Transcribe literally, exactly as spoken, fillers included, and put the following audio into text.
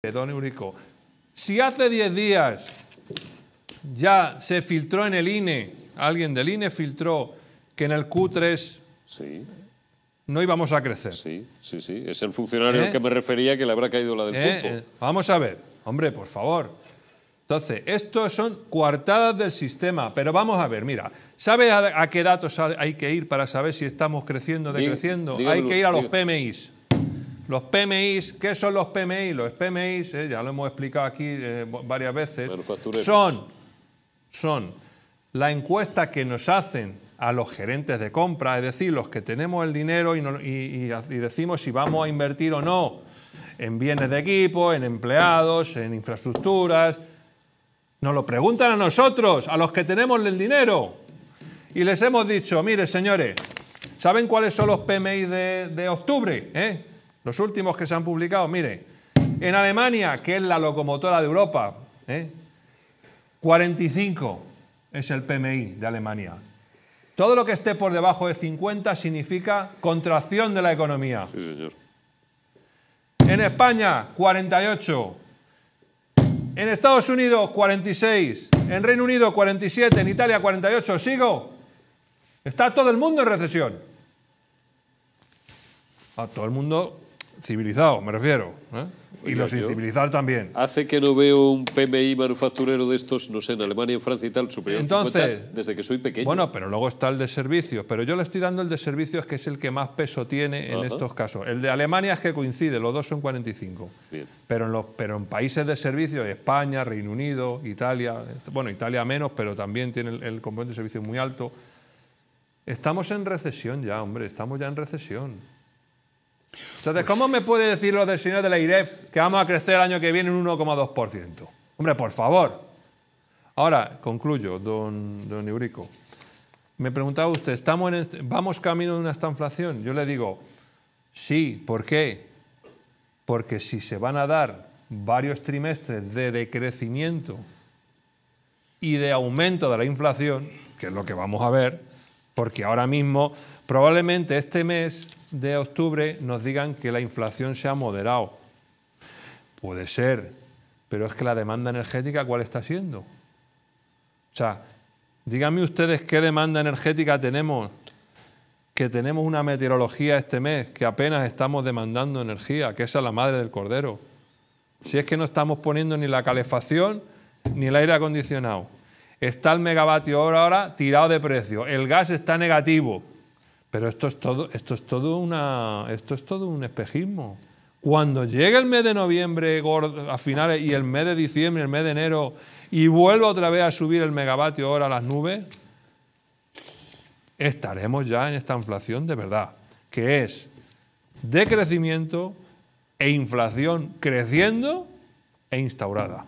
Don Eurico, si hace diez días ya se filtró en el I N E, alguien del I N E filtró que en el Q tres sí. no íbamos a crecer. Sí, sí, sí, es el funcionario ¿Eh? al que me refería que le habrá caído la del ¿Eh? pulpo. Vamos a ver, hombre, por favor. Entonces, estos son coartadas del sistema, pero vamos a ver, mira, ¿sabe a, a qué datos hay que ir para saber si estamos creciendo o decreciendo? Diga, hay que ir a los diga. P M Is. Los P M Is, ¿qué son los P M Is? Los P M Is, eh, ya lo hemos explicado aquí eh, varias veces, son, son la encuesta que nos hacen a los gerentes de compra, es decir, los que tenemos el dinero y, no, y, y, y decimos si vamos a invertir o no en bienes de equipo, en empleados, en infraestructuras. Nos lo preguntan a nosotros, a los que tenemos el dinero. Y les hemos dicho, mire señores, ¿saben cuáles son los P M I de, de octubre? ¿Eh? Los últimos que se han publicado, mire, en Alemania, que es la locomotora de Europa, ¿eh? cuarenta y cinco es el P M I de Alemania. Todo lo que esté por debajo de cincuenta significa contracción de la economía. Sí, señor. En España, cuarenta y ocho. En Estados Unidos, cuarenta y seis. En Reino Unido, cuarenta y siete. En Italia, cuarenta y ocho. ¿Sigo? Está todo el mundo en recesión. A todo el mundo... civilizado, me refiero, ¿eh? Y los incivilizados también. Hace que no veo un P M I manufacturero de estos, no sé, en Alemania, en Francia y tal, superior Entonces, a cincuenta, desde que soy pequeño. Bueno, pero luego está el de servicios, pero yo le estoy dando el de servicios que es el que más peso tiene en Ajá. estos casos. El de Alemania es que coincide, los dos son cuarenta y cinco. Bien. Pero en los, pero en países de servicios, España, Reino Unido, Italia, bueno, Italia menos, pero también tiene el, el componente de servicios muy alto. Estamos en recesión ya, hombre, estamos ya en recesión. Entonces, ¿cómo me puede decir los del señor de la AIReF que vamos a crecer el año que viene un uno coma dos por ciento? Hombre, por favor. Ahora, concluyo, don, don Eurico. Me preguntaba usted, ¿estamos en, ¿vamos camino de una estanflación? Yo le digo, sí, ¿por qué? Porque si se van a dar varios trimestres de decrecimiento y de aumento de la inflación, que es lo que vamos a ver, porque ahora mismo, probablemente este mes... de octubre nos digan que la inflación se ha moderado. Puede ser, pero es que la demanda energética, ¿cuál está siendo? O sea, díganme ustedes qué demanda energética tenemos, que tenemos una meteorología este mes, que apenas estamos demandando energía, que esa es la madre del cordero. Si es que no estamos poniendo ni la calefacción ni el aire acondicionado. Está el megavatio hora ahora tirado de precio, el gas está negativo. Pero esto es todo, esto es todo una, esto es todo un espejismo. Cuando llegue el mes de noviembre a finales y el mes de diciembre, el mes de enero y vuelva otra vez a subir el megavatio hora a las nubes, estaremos ya en esta inflación de verdad, que es decrecimiento e inflación creciendo e instaurada.